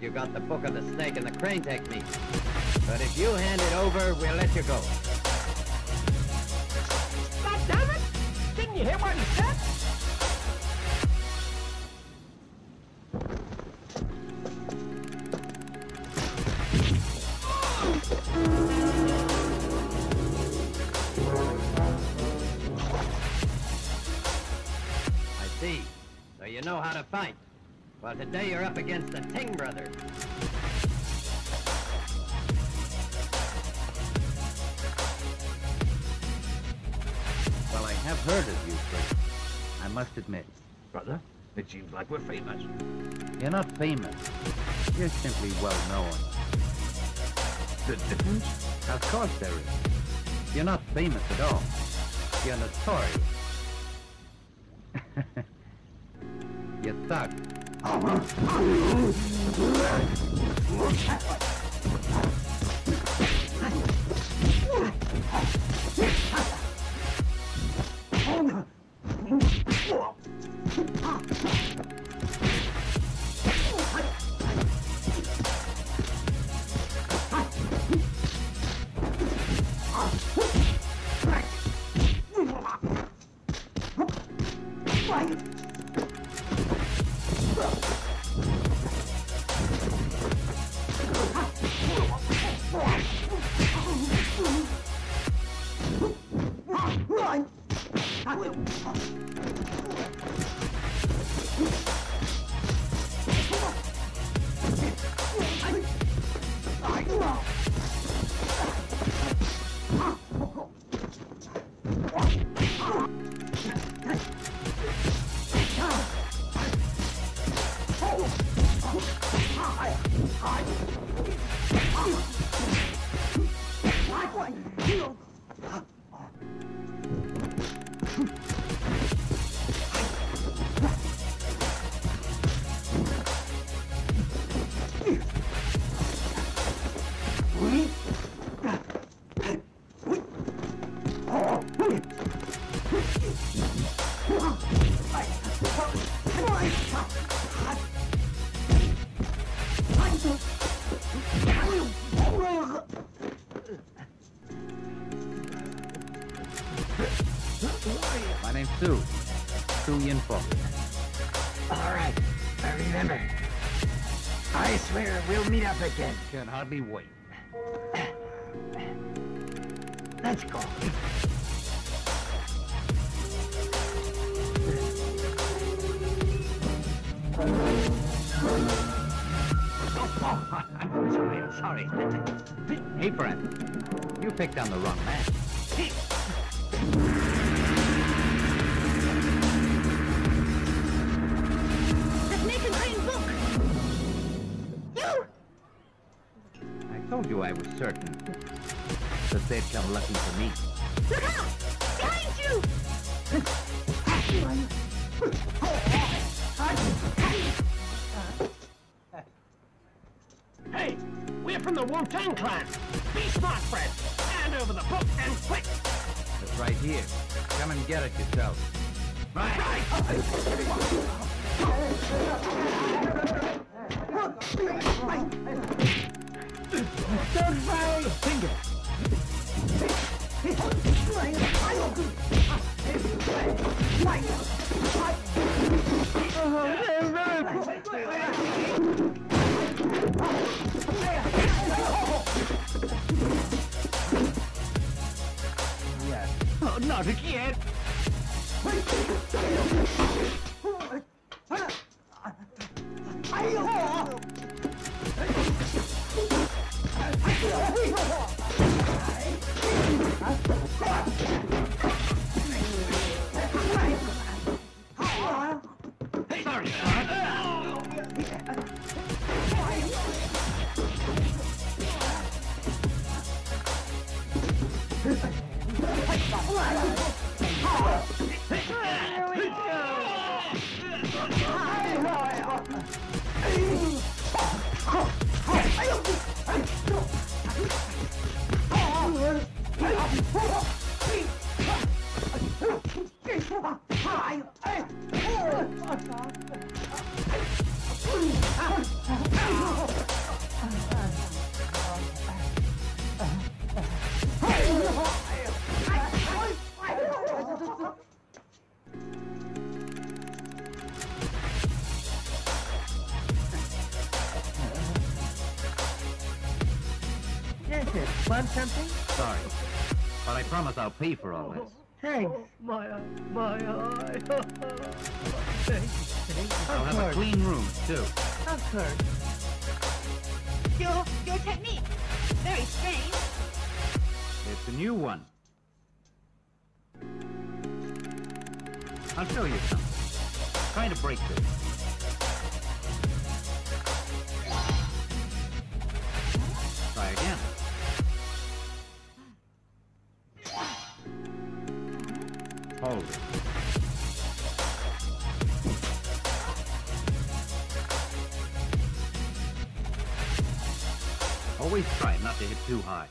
You got the book of the snake and the crane technique. But if you hand it over, we'll let you go. God damn it! Didn't you hear what he said? I see. So you know how to fight. Well, today you're up against the Ting Brothers. Well, I have heard of you, Fred. I must admit. Brother, it seems like we're famous. You're not famous. You're simply well-known. The difference? Of course there is. You're not famous at all. You're notorious. You suck. My name's Sue. Sue Yin Fong. All right, I remember. I swear we'll meet up again. Can hardly wait. Let's go. Oh, I'm sorry, I'm sorry. Hey, Brad, you picked on the wrong man. The snake and crane book! You! I told you I was certain that they'd come looking for me. Look out! Behind you! Hey, we're from the Wu-Tang Clan. Be smart, Fred. Hand over the book and quick. It's right here. Come and get it yourself. Right. Don't foul the finger. Oh, not again! Let's go! it? Want something? Sorry, but I promise I'll pay for all this. Thanks. Oh, my eye. Thank you. I'll have a clean room, too. Of course. Your technique. Very strange. It's a new one. I'll show you something. Try to break this. Try again. Hold it. Always try not to hit too high.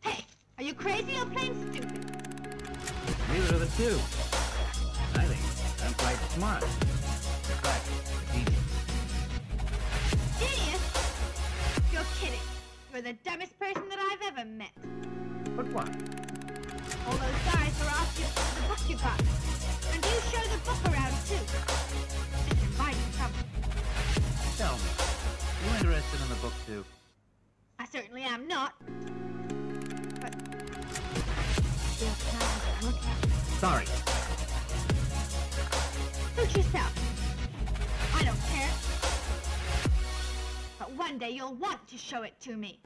Hey, are you crazy or plain stupid? Neither of the two. I think I'm quite smart. In fact, genius. Genius? You're kidding. You're the dumbest person that I've ever met. But why? All those guys were after the book you got. And you show the book around, too. It's inviting trouble. Tell me, are you interested in the book, too? I certainly am not. But... Sorry. Suit yourself. I don't care. But one day you'll want to show it to me.